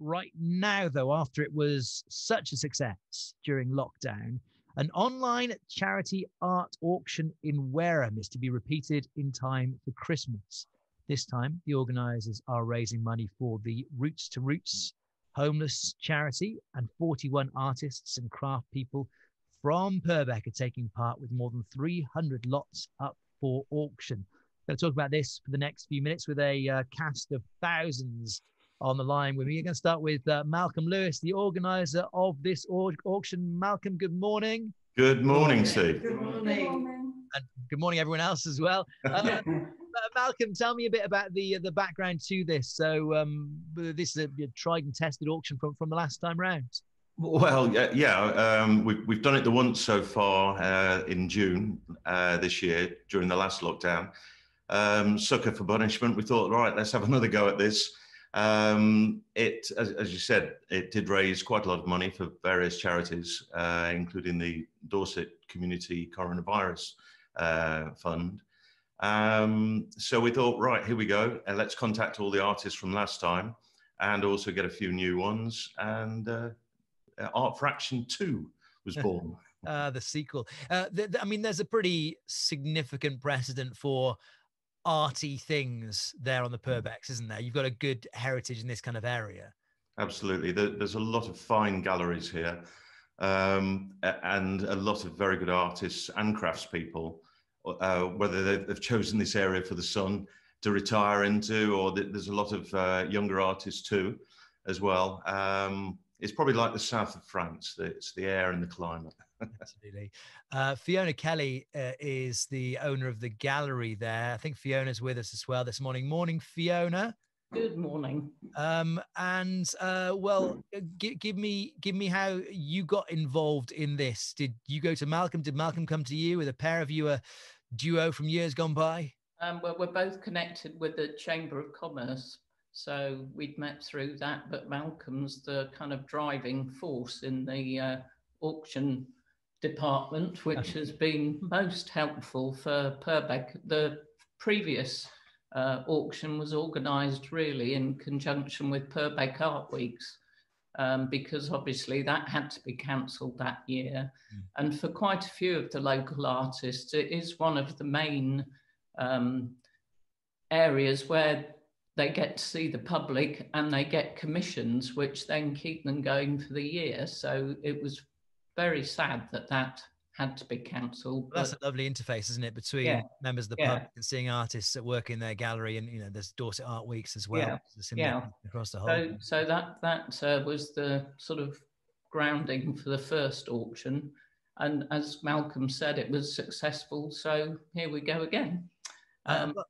Right now, though, after it was such a success during lockdown, an online charity art auction in Wareham is to be repeated in time for Christmas. This time, the organisers are raising money for the Routes to Roots homeless charity, and 41 artists and craft people from Purbeck are taking part with more than 300 lots up for auction. We're going to talk about this for the next few minutes with a cast of thousands on the line with me. We're going to start with Malcolm Lewis, the organiser of this auction. Malcolm, good morning. Good morning, Steve. Good morning. And good morning, everyone else as well. Malcolm, tell me a bit about the background to this. So this is a tried and tested auction from the last time round. Well, yeah, we've done it the once so far in June this year during the last lockdown. Sucker for punishment. We thought, right, let's have another go at this. As you said, it did raise quite a lot of money for various charities, including the Dorset Community Coronavirus Fund. So we thought, right, here we go, and let's contact all the artists from last time and also get a few new ones, and Art4Action 2 was born. The sequel. I mean, there's a pretty significant precedent for arty things there on the Purbecks, isn't there? You've got a good heritage in this kind of area. Absolutely. There's a lot of fine galleries here, and a lot of very good artists and craftspeople, whether they've chosen this area for the sun to retire into, or there's a lot of younger artists too, as well. It's probably like the south of France. It's the air and the climate. Absolutely. Fiona Kelly is the owner of the gallery there. I think Fiona's with us as well this morning. Morning, Fiona. Good morning. Well, give me how you got involved in this. Did you go to Malcolm? Did Malcolm come to you? Were the pair of you a duo from years gone by? Well, we're both connected with the Chamber of Commerce, so we'd met through that. But Malcolm's the kind of driving force in the auction department, which has been most helpful for Purbeck. The previous auction was organised really in conjunction with Purbeck Art Weeks, because obviously that had to be cancelled that year. And for quite a few of the local artists, it is one of the main areas where they get to see the public and they get commissions, which then keep them going for the year. So it was very sad that had to be cancelled. Well, that's a lovely interface, isn't it, between members of the public and seeing artists that work in their gallery, and you know, there's Dorset Art Weeks as well. Across the whole. So that was the sort of grounding for the first auction, and as Malcolm said, it was successful. So here we go again,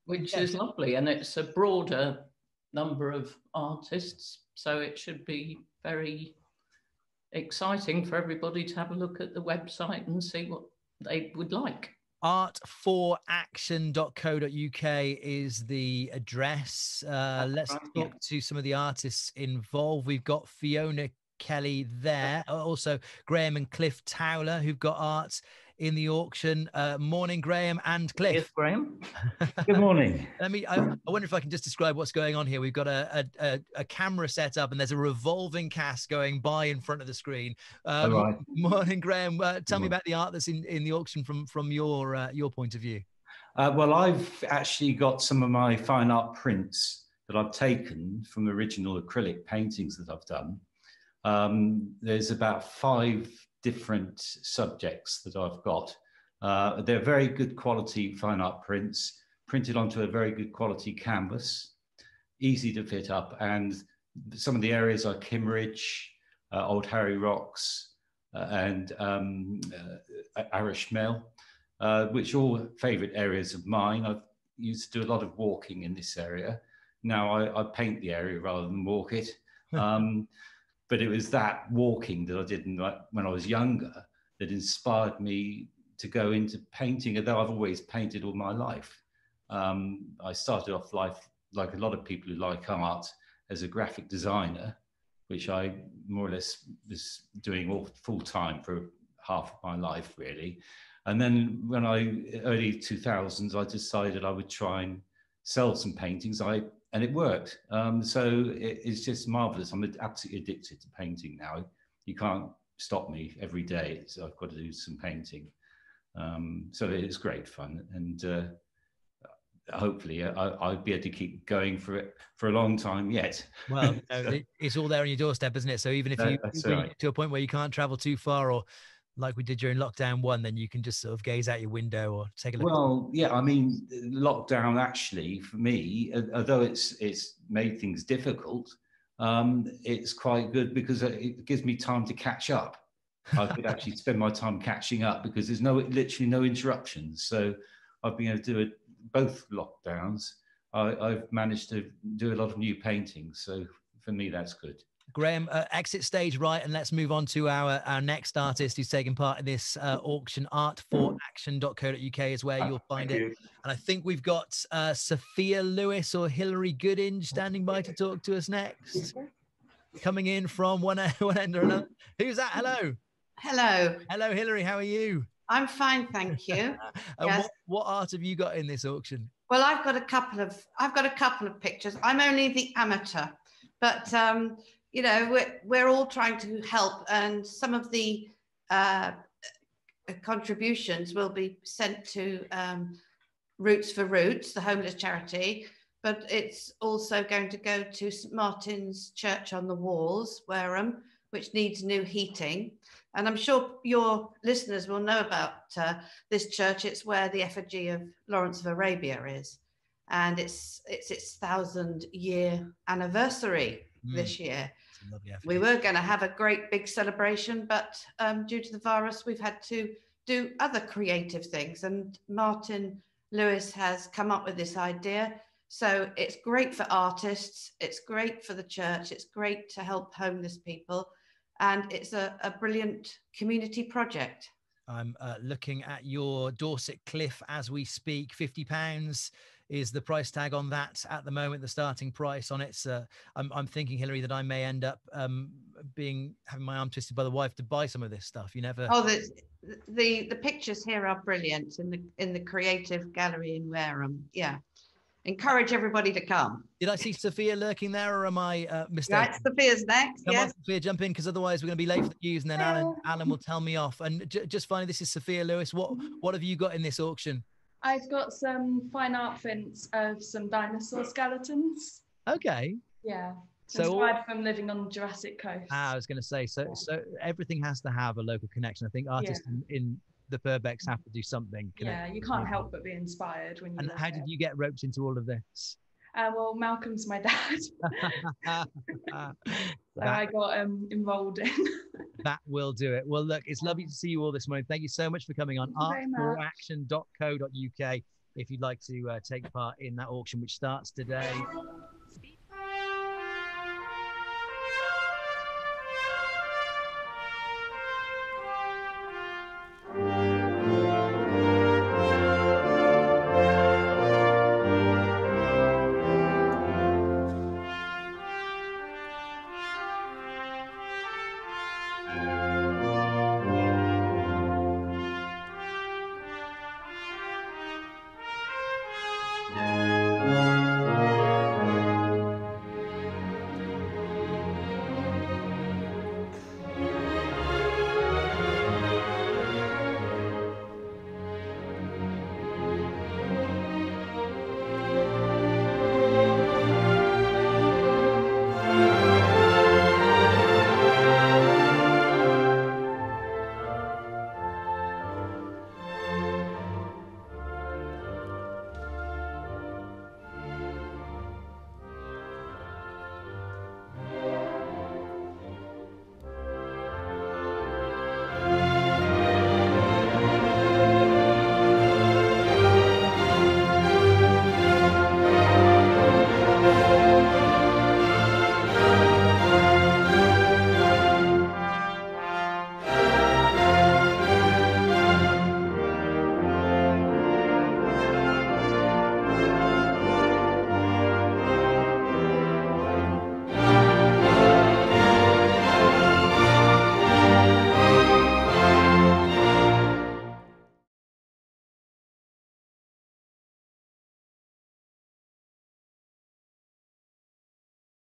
which is lovely, and it's a broader number of artists, so it should be very exciting for everybody to have a look at the website and see what they would like. Art4Action.co.uk is the address. Let's talk to some of the artists involved. We've got Fiona Kelly there, also Graham and Cliff Towler, who've got art in the auction. Morning, Graham and Cliff. Yes, Graham. Good morning. I wonder if I can just describe what's going on here. We've got a camera set up, and there's a revolving cast going by in front of the screen. All right. Morning, Graham. Tell me about the art that's in the auction from your point of view. Well, I've actually got some of my fine art prints that I've taken from the original acrylic paintings that I've done. There's about 5 different subjects that I've got. They're very good quality fine art prints, printed onto a very good quality canvas, easy to fit up. And some of the areas are Kimmeridge, Old Harry Rocks, and Arish Mill, which are all favourite areas of mine. I used to do a lot of walking in this area. Now I paint the area rather than walk it. But it was that walking that I did when I was younger that inspired me to go into painting, although I've always painted all my life. I started off life, like a lot of people who like art, as a graphic designer, which I more or less was doing all full time for half of my life, really. And then when early 2000s, I decided I would try and sell some paintings. I and it worked. So it's just marvelous. I'm absolutely addicted to painting now. You can't stop me every day. So I've got to do some painting. So it's great fun, and hopefully I'll be able to keep going for it for a long time yet. Well, so, it's all there on your doorstep, isn't it? So even if you get to a point where you can't travel too far, or like we did during lockdown one, then you can just sort of gaze out your window or take a look. Well, yeah, I mean, lockdown actually for me, although it's made things difficult, it's quite good because it gives me time to catch up. I could actually spend my time catching up because there's literally no interruptions. So I've been able to do both lockdowns. I've managed to do a lot of new paintings. So for me, that's good. Graham, exit stage right, and let's move on to our next artist who's taking part in this auction. Art4Action.co.uk is where you'll find it. And I think we've got Sophia Lewis or Hilary Goodinge standing by to talk to us next. Coming in from one end or another. Who's that? Hello. Hello. Hello, Hilary. How are you? I'm fine, thank you. Yes. What art have you got in this auction? Well, I've got a couple of pictures. I'm only the amateur, but you know, we're all trying to help, and some of the contributions will be sent to Routes to Roots, the homeless charity, but it's also going to go to St. Martin's Church on the Walls, Wareham, which needs new heating. And I'm sure your listeners will know about this church. It's where the effigy of Lawrence of Arabia is. And it's its 1,000-year anniversary this year. We were going to have a great big celebration, but due to the virus, we've had to do other creative things. And Martin Lewis has come up with this idea. So it's great for artists, it's great for the church, it's great to help homeless people, and it's a brilliant community project. I'm looking at your Dorset Cliff as we speak. £50 is the price tag on that at the moment, the starting price on it. So I'm thinking, Hilary, that I may end up having my arm twisted by the wife to buy some of this stuff. You never... Oh, the pictures here are brilliant in the creative gallery in Wareham, yeah. Encourage everybody to come. Did I see Sophia lurking there, or am I mistaken? Right, Sophia's next. Come on, Sophia, jump in, because otherwise we're going to be late for the news, and then Alan will tell me off. And just finally, this is Sophia Lewis. What have you got in this auction? I've got some fine art prints of some dinosaur skeletons. Okay. Yeah. So aside from living on the Jurassic Coast. I was going to say, so everything has to have a local connection. I think artists in the Purbecks have to do something. Yeah, you can't help but be inspired when you... And how did you get roped into all of this? Well, Malcolm's my dad. So I got enrolled in. That will do it. Well, look, it's lovely to see you all this morning. Thank you so much for coming on. Art4Action.co.uk if you'd like to take part in that auction, which starts today.